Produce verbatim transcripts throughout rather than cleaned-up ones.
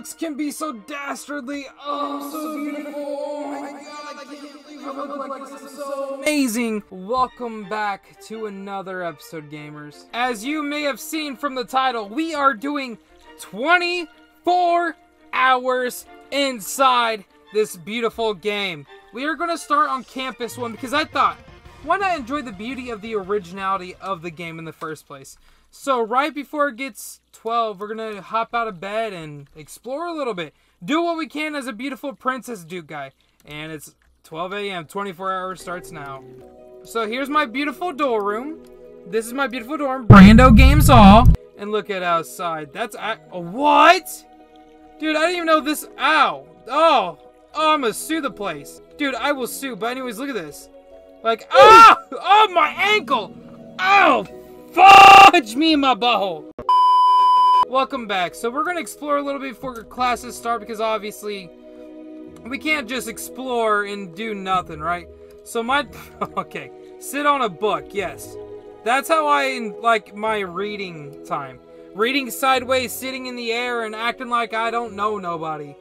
looks can be so dastardly. Oh, so beautiful. Oh my god, I can't believe I look like this. This is so amazing. Welcome back to another episode, gamers. As you may have seen from the title, we are doing twenty-four hours inside this beautiful game. We are going to start on campus one because I thought, why not enjoy the beauty of the originality of the game in the first place? So right before it gets twelve, we're going to hop out of bed and explore a little bit. Do what we can as a beautiful princess Duke guy. And it's twelve A M twenty-four hours starts now. So here's my beautiful dorm room. This is my beautiful dorm, Brando Games All. And look at outside. That's I what? Dude, I didn't even know this. Ow. Oh. Oh, I'm gonna sue the place. Dude, I will sue. But anyways, look at this. Like, ah! Oh, my ankle! Ow! Fudge me in my butthole! Welcome back. So we're gonna explore a little bit before classes start because obviously we can't just explore and do nothing, right? So my... Okay. Sit on a book, yes. That's how I like my reading time. Reading sideways, sitting in the air, and acting like I don't know nobody.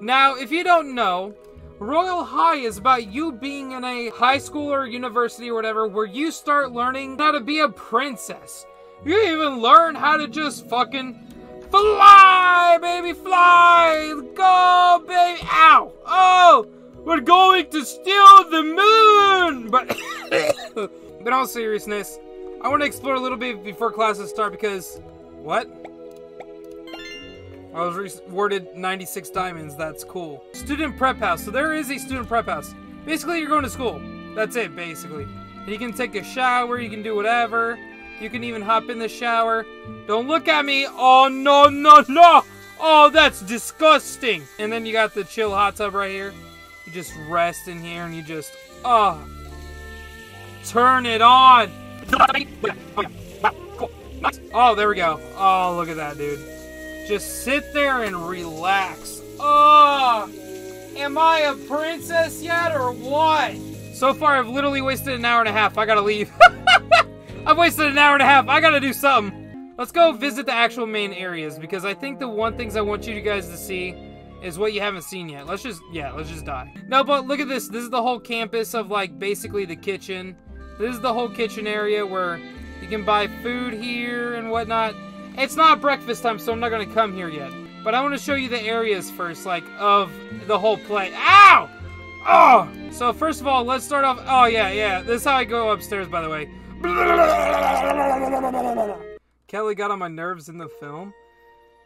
Now, if you don't know, Royale High is about you being in a high school or university or whatever where you start learning how to be a princess. You even learn how to just fucking fly, baby, fly, go, baby, ow, oh, we're going to steal the moon, but, but in all seriousness, I want to explore a little bit before classes start because, what? I was rewarded ninety-six diamonds, that's cool. Student prep house, so there is a student prep house. Basically, you're going to school. That's it, basically. And you can take a shower, you can do whatever. You can even hop in the shower. Don't look at me. Oh, no, no, no. Oh, that's disgusting. And then you got the chill hot tub right here. You just rest in here and you just, oh, turn it on. Oh, there we go. Oh, look at that, dude. Just sit there and relax. Oh, am I a princess yet or what? So far, I've literally wasted an hour and a half. I gotta leave. I've wasted an hour and a half. I gotta do something. Let's go visit the actual main areas because I think the one things I want you guys to see is what you haven't seen yet. Let's just, yeah, let's just die. No, but look at this. This is the whole campus of like basically the kitchen. This is the whole kitchen area where you can buy food here and whatnot. It's not breakfast time, so I'm not gonna come here yet. But I want to show you the areas first, like, of the whole play. Ow! Oh! So, first of all, let's start off... Oh, yeah, yeah. This is how I go upstairs, by the way. Kelly got on my nerves in the film.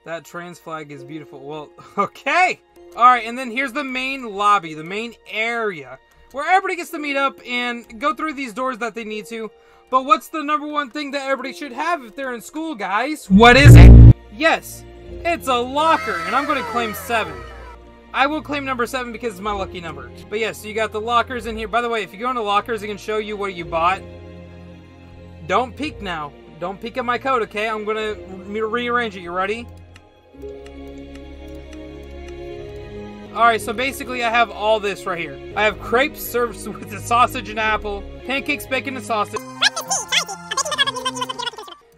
That trans flag is beautiful. Well, okay! Alright, and then here's the main lobby, the main area, where everybody gets to meet up and go through these doors that they need to. But what's the number one thing that everybody should have if they're in school, guys? What is it? Yes, it's a locker, and I'm going to claim seven. I will claim number seven because it's my lucky number. But yes, yeah, so you got the lockers in here. By the way, if you go into lockers, it can show you what you bought. Don't peek now. Don't peek at my code, okay? I'm going to rearrange it. You ready? Alright, so basically I have all this right here. I have crepes served with a sausage and apple, pancakes, bacon, and sausage.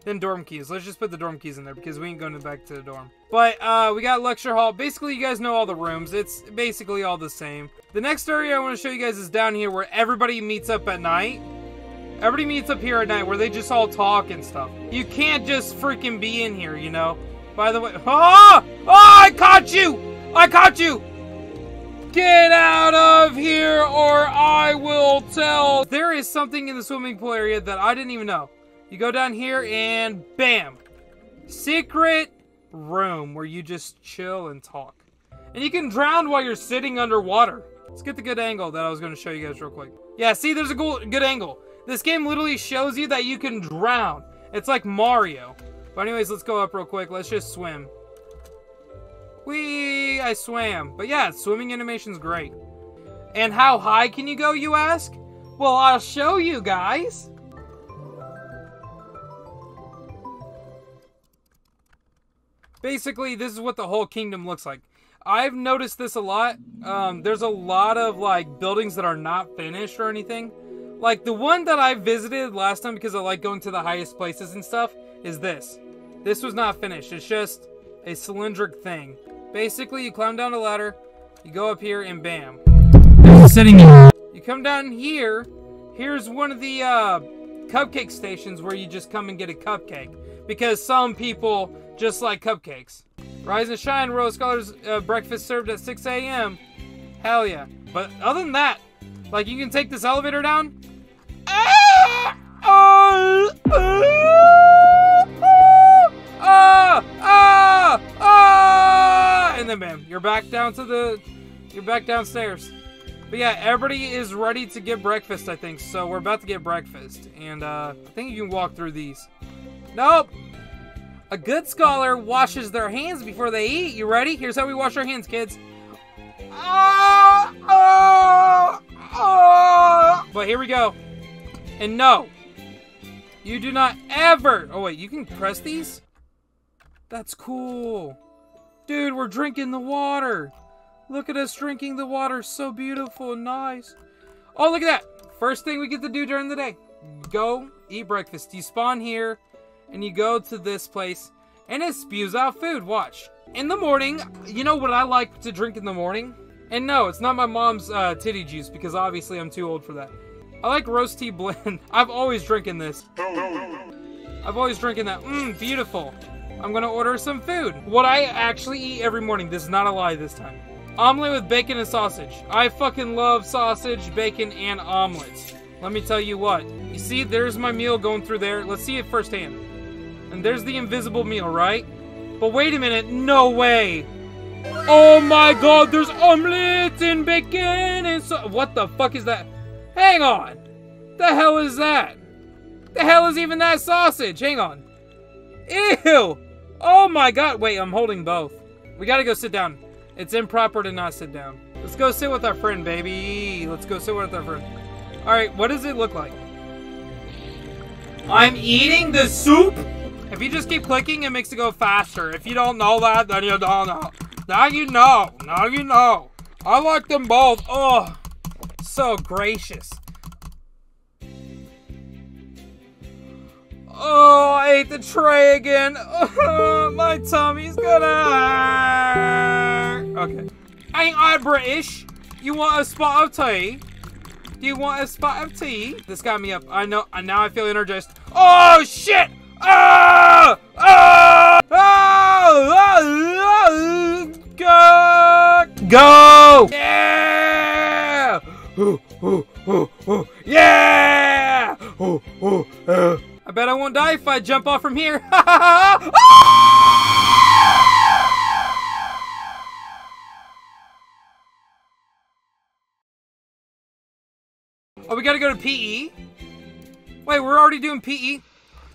Then dorm keys. Let's just put the dorm keys in there because we ain't going back to the dorm. But uh, we got lecture hall. Basically, you guys know all the rooms. It's basically all the same. The next area I want to show you guys is down here where everybody meets up at night. Everybody meets up here at night where they just all talk and stuff. You can't just freaking be in here, you know? By the way... Oh! Oh, I caught you! I caught you! Get out of here or I will tell. There is something in the swimming pool area that I didn't even know. You go down here and bam, secret room where you just chill and talk. And you can drown while you're sitting underwater. Let's get the good angle that I was going to show you guys real quick. Yeah, see, there's a good angle. This game literally shows you that you can drown. It's like Mario. But anyways, let's go up real quick. Let's just swim. Whee! I swam. But yeah, swimming animation's great. And how high can you go, you ask? Well, I'll show you guys. Basically, this is what the whole kingdom looks like. I've noticed this a lot. Um, there's a lot of, like, buildings that are not finished or anything. Like, the one that I visited last time because I like going to the highest places and stuff is this. This was not finished. It's just a cylindric thing. Basically, you climb down a ladder, you go up here, and bam. There's a setting. You come down here. Here's one of the uh, cupcake stations where you just come and get a cupcake. Because some people just like cupcakes. Rise and shine, Royal Scholars. Uh, breakfast served at six A M Hell yeah. But other than that, like, you can take this elevator down. Ah! Oh! Ah! Ah! Ah! And then bam, you're back down to the, you're back downstairs. But yeah, everybody is ready to get breakfast, I think. So we're about to get breakfast, and uh, I think you can walk through these. Nope. A good scholar washes their hands before they eat. You ready? Here's how we wash our hands, kids. Ah! Ah! Ah! But here we go. And no, you do not ever. Oh wait, you can press these? That's cool. Dude, we're drinking the water. Look at us drinking the water. So beautiful and nice. Oh, look at that. First thing we get to do during the day. Go eat breakfast. You spawn here and you go to this place and it spews out food. Watch. In the morning, you know what I like to drink in the morning? And no, it's not my mom's uh, titty juice because obviously I'm too old for that. I like roast tea blend. I've always drinking this. I've always drinking that. Mmm, beautiful. I'm gonna order some food. What I actually eat every morning. This is not a lie this time. Omelet with bacon and sausage. I fucking love sausage, bacon, and omelets. Let me tell you what. You see, there's my meal going through there. Let's see it firsthand. And there's the invisible meal, right? But wait a minute. No way. Oh my god, there's omelets and bacon and so- What the fuck is that? Hang on. The hell is that? The hell is even that sausage? Hang on. Ew. Oh my god. Wait, I'm holding both. We gotta go sit down. It's improper to not sit down. Let's go sit with our friend, baby. Let's go sit with our friend. Alright, what does it look like? I'm eating the soup? If you just keep clicking, it makes it go faster. If you don't know that, then you don't know. Now you know. Now you know. I like them both. Ugh. So gracious. Oh, I ate the tray again. Oh, my tummy's gonna hurt. Okay. Ain't I British? You want a spot of tea? Do you want a spot of tea? This got me up. I know. Now I feel energized. Oh, shit! Ah! Ah! Ah! Ah! Ah! Go! Go! Yeah! Ooh, ooh, ooh, ooh. Yeah! Ooh, ooh, uh. I bet I won't die if I jump off from here. Oh, we gotta go to P E? Wait, we're already doing P E?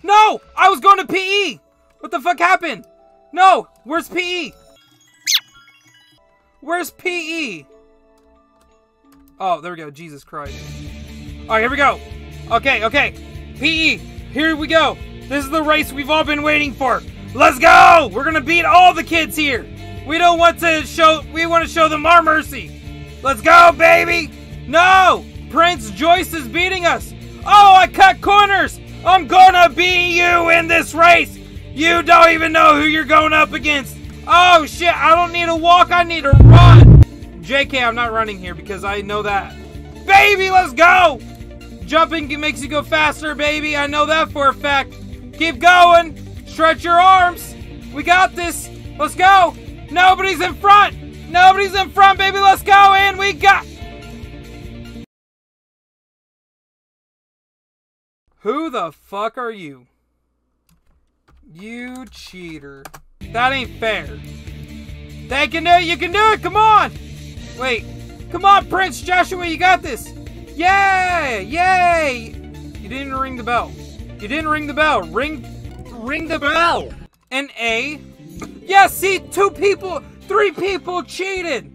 No! I was going to P E! What the fuck happened? No! Where's P E? Where's P E? Oh, there we go. Jesus Christ. Alright, here we go. Okay, okay. P E, here we go. This is the race we've all been waiting for. Let's go! We're gonna beat all the kids here. We don't want to show, we want to show them our mercy. Let's go, baby! No! Prince Joyce is beating us. Oh, I cut corners! I'm gonna beat you in this race! You don't even know who you're going up against. Oh shit, I don't need to walk, I need to run! J K, I'm not running here because I know that. Baby, let's go! Jumping makes you go faster, baby. I know that for a fact. Keep going. Stretch your arms. We got this. Let's go. Nobody's in front. Nobody's in front, baby. Let's go. And we got... Who the fuck are you? You cheater. That ain't fair. They can do it. You can do it. Come on. Wait. Come on, Prince Joshua. You got this. Yay! Yay! You didn't ring the bell. You didn't ring the bell. Ring, ring the bell. An A. Yeah, see, two people, three people cheated.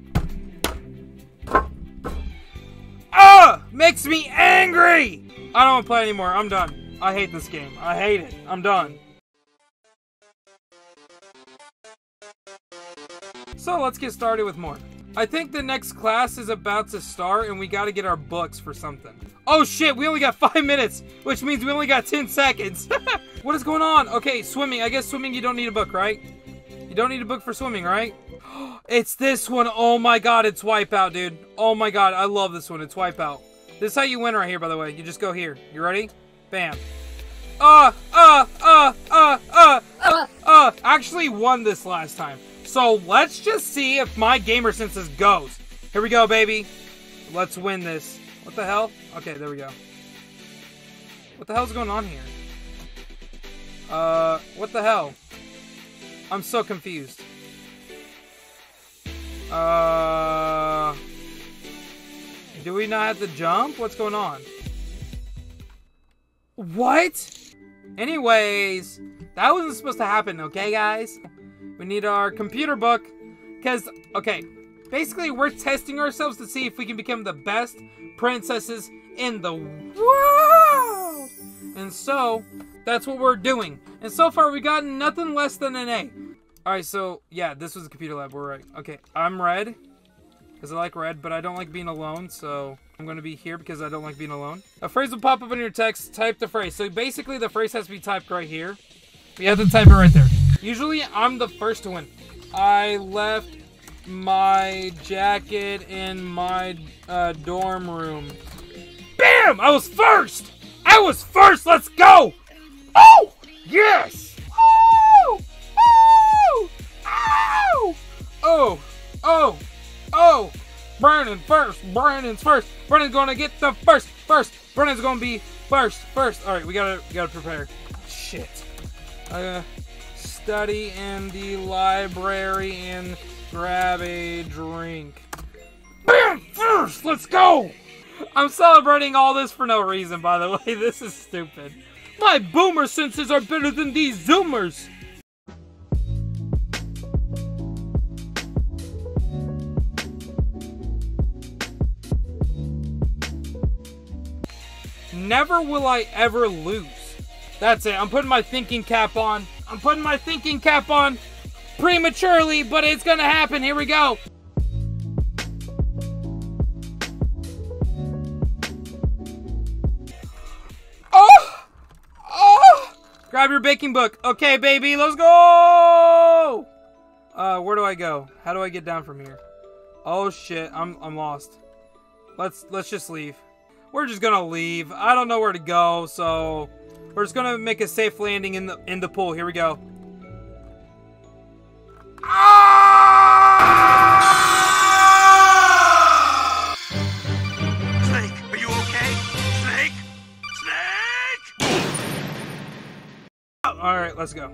Ah! Makes me angry. I don't want to play anymore. I'm done. I hate this game. I hate it. I'm done. So let's get started with more. I think the next class is about to start and we gotta get our books for something. Oh shit, we only got five minutes, which means we only got ten seconds. What is going on? Okay, swimming. I guess swimming you don't need a book, right? You don't need a book for swimming, right? It's this one. Oh my god, it's Wipeout, dude. Oh my god, I love this one. It's Wipeout. This is how you win right here, by the way. You just go here. You ready? Bam. Uh, uh, uh, uh, uh, uh, uh. Actually won this last time. So let's just see if my gamer senses goes. Here we go, baby. Let's win this. What the hell? Okay, there we go. What the hell's going on here? Uh, what the hell? I'm so confused. Uh, do we not have to jump? What's going on? What? Anyways, that wasn't supposed to happen, okay, guys? We need our computer book, because, okay, basically we're testing ourselves to see if we can become the best princesses in the world. And so, that's what we're doing. And so far, we've gotten nothing less than an A. All right, so, yeah, this was a computer lab. We're right. Okay, I'm red, because I like red, but I don't like being alone, so I'm going to be here because I don't like being alone. A phrase will pop up in your text. Type the phrase. So basically, the phrase has to be typed right here. We have to type it right there. Usually, I'm the first to win. I left my jacket in my uh, dorm room. Bam! I was first! I was first! Let's go! Oh! Yes! Oh! Oh! Oh! Oh! Oh! Oh! Brandon first! Brandon's first! Brandon's gonna get the first! First! Brandon's gonna be first! First! Alright, we gotta, we gotta prepare. Shit. Uh... Study in the library and grab a drink. Bam! First! Let's go! I'm celebrating all this for no reason, by the way. This is stupid. My boomer senses are better than these zoomers. Never will I ever lose. That's it. I'm putting my thinking cap on. I'm putting my thinking cap on prematurely, but it's gonna happen. Here we go. Oh! Oh! Grab your baking book. Okay, baby, let's go! Uh, where do I go? How do I get down from here? Oh shit, I'm I'm lost. Let's let's just leave. We're just gonna leave. I don't know where to go, so we're just gonna make a safe landing in the in the pool. Here we go. Ah! Snake, are you okay? Snake, Snake! Oh, all right, let's go.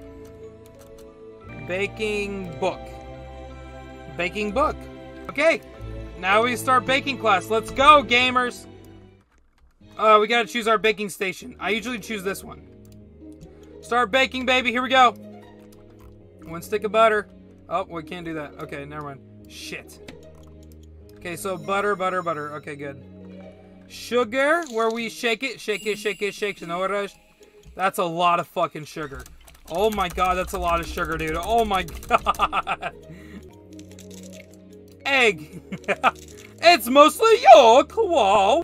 Baking book. Baking book. Okay, now we start baking class. Let's go, gamers. Uh, we gotta choose our baking station. I usually choose this one. Start baking, baby. Here we go. One stick of butter. Oh, we can't do that. Okay, never mind. Shit. Okay, so butter, butter, butter. Okay, good. Sugar, where we shake it, shake it, shake it, shake it. That's a lot of fucking sugar. Oh my god, that's a lot of sugar, dude. Oh my god. Egg. It's mostly yolk. Whoa.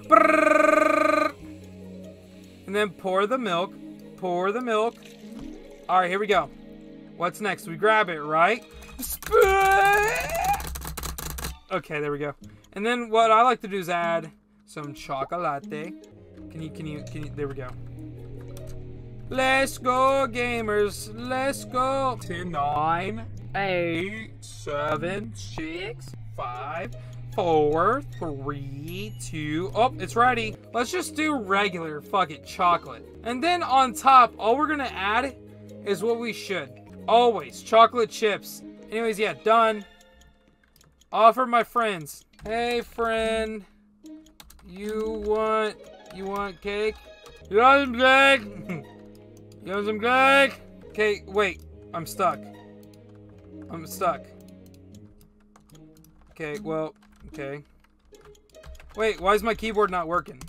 And then pour the milk. Pour the milk. All right, here we go. What's next? We grab it, right? Okay, there we go. And then what I like to do is add some chocolate. Can you, can you, can you, there we go. Let's go, gamers. Let's go. Ten, nine, eight, seven, six, five, four, three, two, oh, it's ready. Let's just do regular, fuck it, chocolate. And then on top, all we're gonna add is what we should. Always, chocolate chips. Anyways, yeah, done. Offer my friends. Hey, friend, you want, you want cake? You want some cake? You want some cake? Okay, wait, I'm stuck. I'm stuck. Okay, well, okay. Wait, why is my keyboard not working?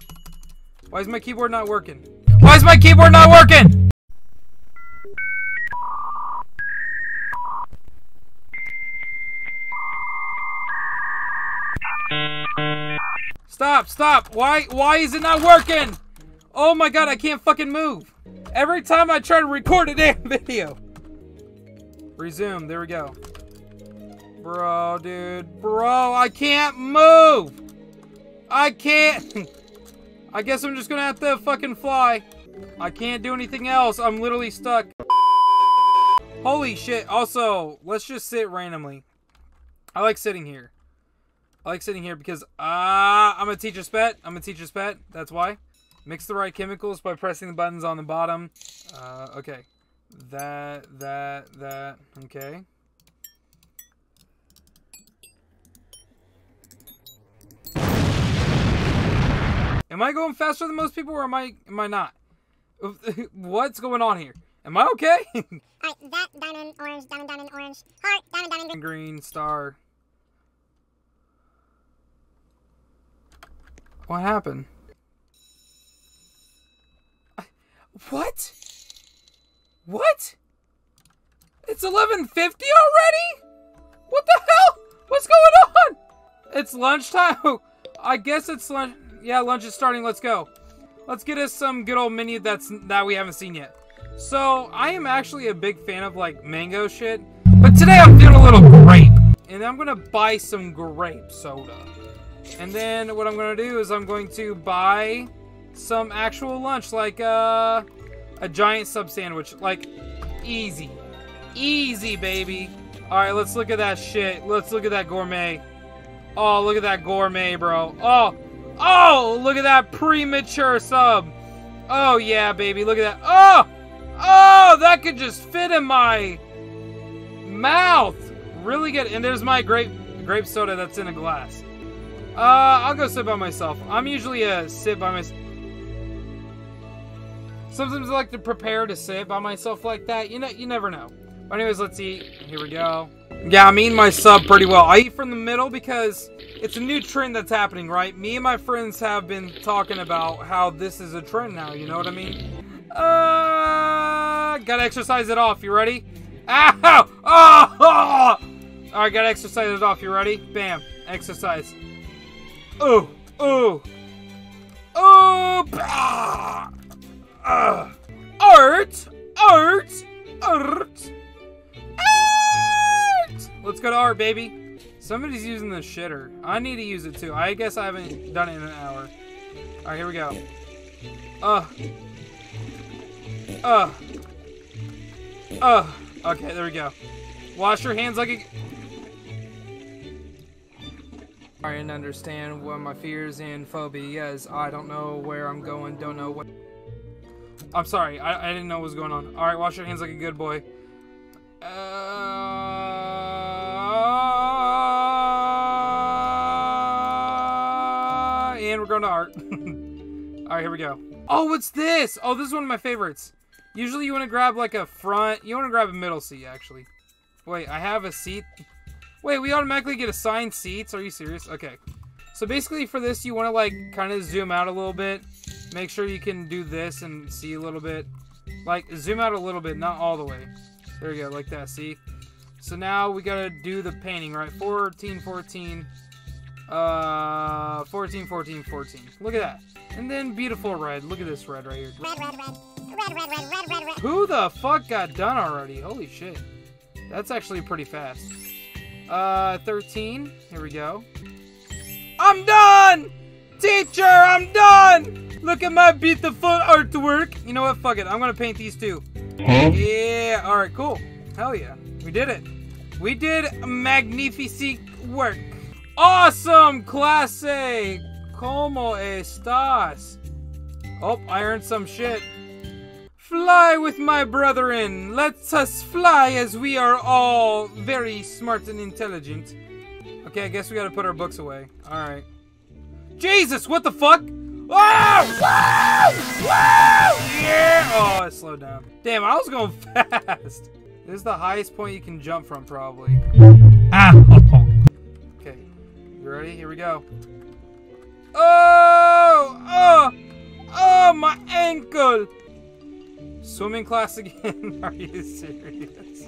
Why is my keyboard not working? Why is my keyboard not working? Stop, stop. Why, why is it not working? Oh my god, I can't fucking move. Every time I try to record a damn video. Resume. There we go. Bro, dude. Bro, I can't move. I can't. I guess I'm just gonna have to fucking fly. I can't do anything else. I'm literally stuck. Holy shit. Also, let's just sit randomly. I like sitting here. I like sitting here because uh, I'm a teacher's pet. I'm a teacher's pet. That's why. Mix the right chemicals by pressing the buttons on the bottom. Uh, okay. That, that, that. Okay. Am I going faster than most people or am I, am I not? What's going on here? Am I okay? Alright, that down in orange, down and down in orange. Heart, down and down in green. Green star. What happened? What? What? It's eleven fifty already? What the hell? What's going on? It's lunchtime. I guess it's lunch. Yeah, lunch is starting. Let's go. Let's get us some good old menu that's that we haven't seen yet. So, I am actually a big fan of, like, mango shit. But today I'm doing a little grape. And I'm gonna buy some grape soda. And then what I'm gonna do is I'm going to buy some actual lunch. Like, uh, a giant sub sandwich. Like, easy. Easy, baby. Alright, let's look at that shit. Let's look at that gourmet. Oh, look at that gourmet, bro. Oh, oh, look at that premature sub. Oh, yeah, baby. Look at that. Oh! Oh, that could just fit in my mouth. Really good. And there's my grape grape soda that's in a glass. Uh, I'll go sit by myself. I'm usually a sit by myself. Sometimes I like to prepare to sit by myself like that. You know, you never know. But anyways, let's eat. Here we go. Yeah, I'm eating my sub pretty well. I eat from the middle because it's a new trend that's happening, right? Me and my friends have been talking about how this is a trend now. You know what I mean? Uh, gotta exercise it off. You ready? Ow! Oh! Oh! Alright, gotta exercise it off. You ready? Bam. Exercise. Ooh! Ooh! Ooh! Ah! Uh. Art! Art! Art! Art! Let's go to art, baby. Somebody's using the shitter. I need to use it too. I guess I haven't done it in an hour. Alright, here we go. Uh. Uh. Uh. Okay, there we go. Wash your hands like a... I didn't understand what my fears and phobias. I don't know where I'm going. Don't know what... I'm sorry. I, I didn't know what was going on. Alright, wash your hands like a good boy. Uh... And we're going to art. Alright, here we go. Oh, what's this? Oh, this is one of my favorites. Usually you want to grab like a front, you want to grab a middle seat actually. Wait, I have a seat. Wait, we automatically get assigned seats? Are you serious? Okay. So basically for this, you want to like kind of zoom out a little bit. Make sure you can do this and see a little bit. Like zoom out a little bit, not all the way. There you go, like that, see? So now we got to do the painting, right? fourteen, fourteen. Uh, fourteen, fourteen, fourteen. Look at that. And then beautiful red. Look at this red right here. Red, red, red. Red, red, red, red, red, red. Who the fuck got done already? Holy shit. That's actually pretty fast. Uh, thirteen. Here we go. I'm done! Teacher, I'm done! Look at my beautiful artwork. You know what? Fuck it. I'm gonna paint these two. Huh? Yeah. Alright, cool. Hell yeah. We did it. We did magnificent work. Awesome clase! Como estas? Oh, I earned some shit. Fly with my brethren. Let's us fly as we are all very smart and intelligent. Okay, I guess we gotta put our books away. Alright. Jesus, what the fuck? Whoa! Whoa! Whoa! Yeah! Oh, I slowed down. Damn, I was going fast. This is the highest point you can jump from, probably. Ow! You ready? Here we go. Oh! Oh! Oh, my ankle! Swimming class again? Are you serious?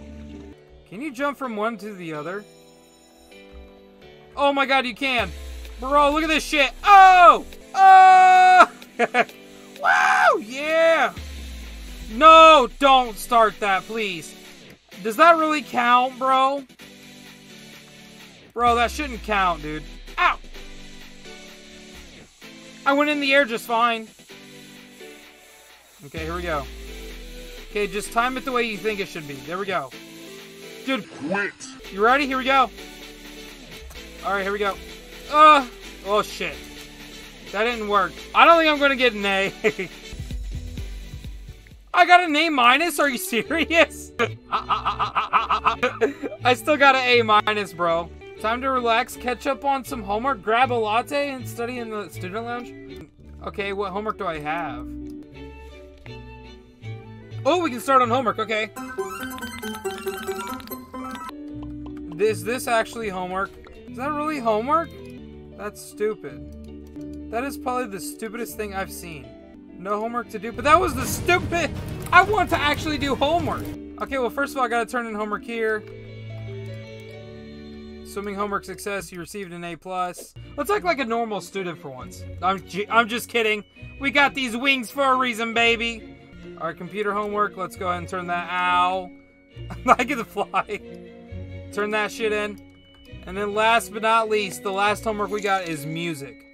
Can you jump from one to the other? Oh my god, you can! Bro, look at this shit! Oh! Oh! Wow! Yeah! No! Don't start that, please! Does that really count, bro? Bro, that shouldn't count, dude. Ow! I went in the air just fine. Okay, here we go. Okay, just time it the way you think it should be. There we go. Dude, quit. You ready? Here we go. Alright, here we go. Uh, oh, shit. That didn't work. I don't think I'm going to get an A. I got an A minus? Are you serious? I still got an A minus, bro. Time to relax, catch up on some homework, grab a latte, and study in the student lounge. Okay, what homework do I have? Oh, we can start on homework, okay. Is this actually homework? Is that really homework? That's stupid. That is probably the stupidest thing I've seen. No homework to do, but that was the stupid... I want to actually do homework. Okay, well, first of all, I gotta turn in homework here. Swimming homework success, you received an A plus. Let's act like a normal student for once. I'm, I'm just kidding. We got these wings for a reason, baby. All right, computer homework. Let's go ahead and turn that out. I get to fly. Turn that shit in. And then last but not least, the last homework we got is music.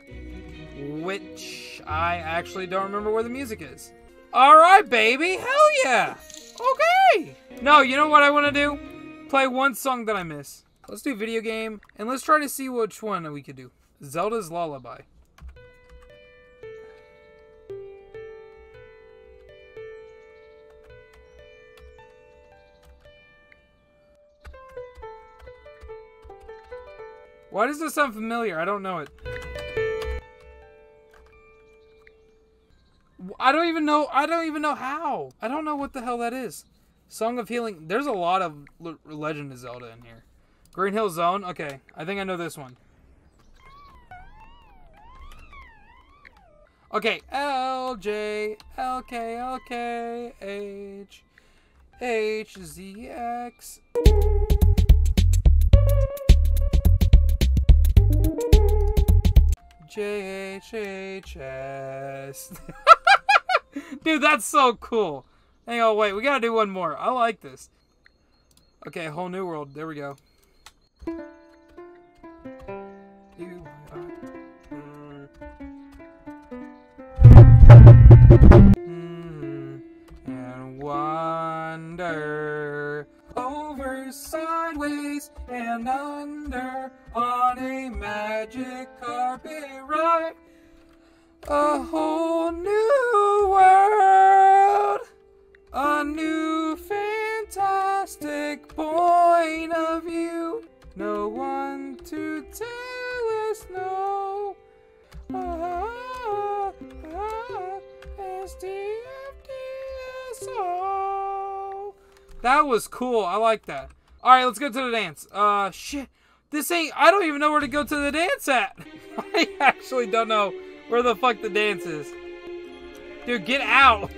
Which I actually don't remember where the music is. All right, baby. Hell yeah. Okay. No, you know what I want to do? Play one song that I miss. Let's do video game. And let's try to see which one we could do. Zelda's Lullaby. Why does this sound familiar? I don't know it. I don't even know. I don't even know how. I don't know what the hell that is. Song of Healing. There's a lot of Legend of Zelda in here. Green Hill Zone. Okay. I think I know this one. Okay. L, J, L, K, L, K, H, H, Z, X. J H H S. Dude, that's so cool. Hang on, wait, we gotta do one more. I like this. Okay, whole new world. There we go. You are... mm-hmm. And wander over, sideways, and under on a magic carpet ride, a whole new world, a new fantastic point of view, no one to tell us no, ah, ah, S D F D S O. That was cool, I like that. All right, let's go to the dance. Uh, shit. This ain't, I don't even know where to go to the dance at. I actually don't know where the fuck the dance is. Dude, get out.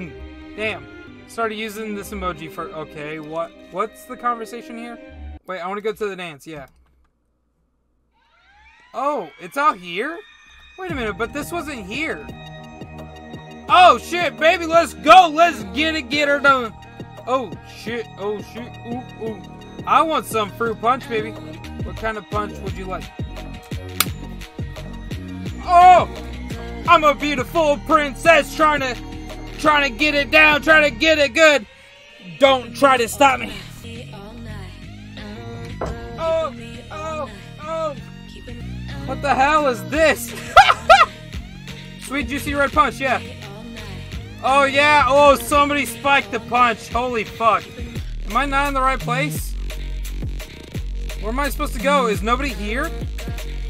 Damn. Started using this emoji for, okay, what, what's the conversation here? Wait, I want to go to the dance, yeah. Oh, it's out here? Wait a minute, but this wasn't here. Oh, shit, baby, let's go. Let's get it, get her done. Oh, shit, oh, shit, ooh, ooh. I want some fruit punch, baby. What kind of punch would you like? Oh! I'm a beautiful princess trying to trying to get it down, trying to get it good. Don't try to stop me. Oh, oh, oh. What the hell is this? Sweet juicy red punch, yeah. Oh yeah, oh somebody spiked the punch. Holy fuck. Am I not in the right place? Where am I supposed to go? Is nobody here?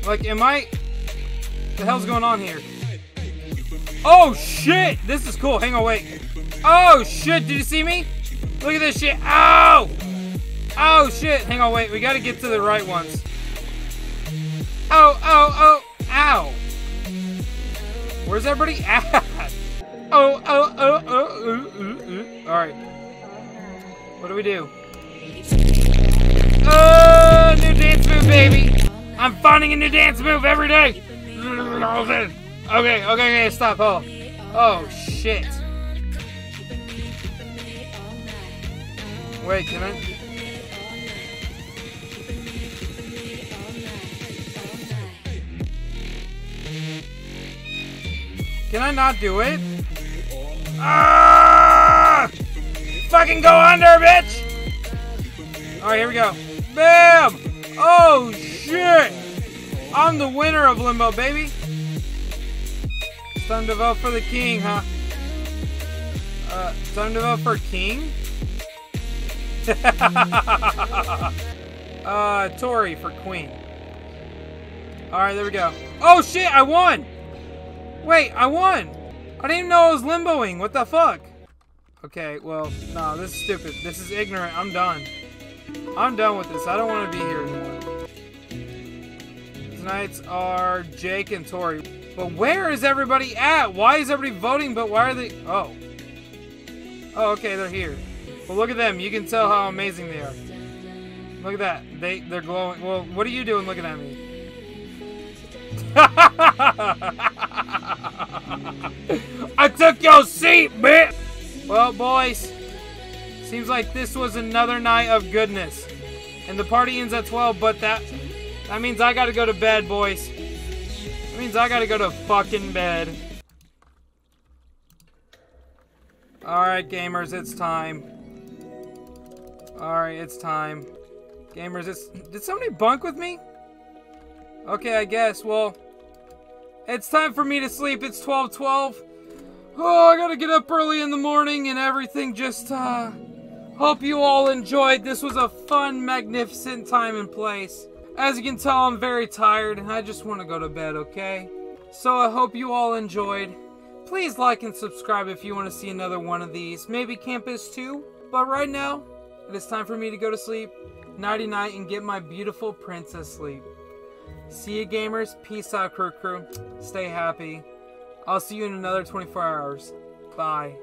Like, am I... What the hell's going on here? Oh, shit! This is cool. Hang on, wait. Oh, shit! Did you see me? Look at this shit. Ow! Oh, shit! Hang on, wait. We gotta get to the right ones. Oh, oh, oh! Ow! Where's everybody at? Oh, oh, oh, oh, oh, oh, oh. Alright. What do we do? Oh, new dance move, baby! I'm finding a new dance move every day! Okay, okay, okay, stop, oh. Oh, shit. Wait, can I? Can I not do it? Ah! Fucking go under, bitch! Alright, here we go. Bam! Oh, shit! I'm the winner of Limbo, baby! It's time to vote for the king, huh? Uh, it's time to vote for king? uh, Tory for queen. Alright, there we go. Oh, shit! I won! Wait, I won! I didn't even know I was limboing. What the fuck? Okay, well, no, this is stupid. This is ignorant. I'm done. I'm done with this. I don't want to be here anymore. Tonight's are Jake and Tori. But where is everybody at? Why is everybody voting? But why are they... Oh. Oh, okay, they're here. Well, look at them. You can tell how amazing they are. Look at that. They, they're glowing. Well, what are you doing looking at me? I took your seat, bitch! Well, boys, seems like this was another night of goodness. And the party ends at twelve, but that that means I gotta go to bed, boys. That means I gotta go to fucking bed. Alright, gamers, it's time. Alright, it's time. Gamers, it's... Did somebody bunk with me? Okay, I guess. Well, it's time for me to sleep. It's twelve twelve. Oh, I gotta get up early in the morning and everything. Just, uh, hope you all enjoyed. This was a fun, magnificent time and place. As you can tell, I'm very tired and I just want to go to bed, okay? So I hope you all enjoyed. Please like and subscribe if you want to see another one of these. Maybe Campus two. But right now, it is time for me to go to sleep. Nighty night and get my beautiful princess sleep. See you, gamers. Peace out, crew crew. Stay happy. I'll see you in another twenty-four hours. Bye.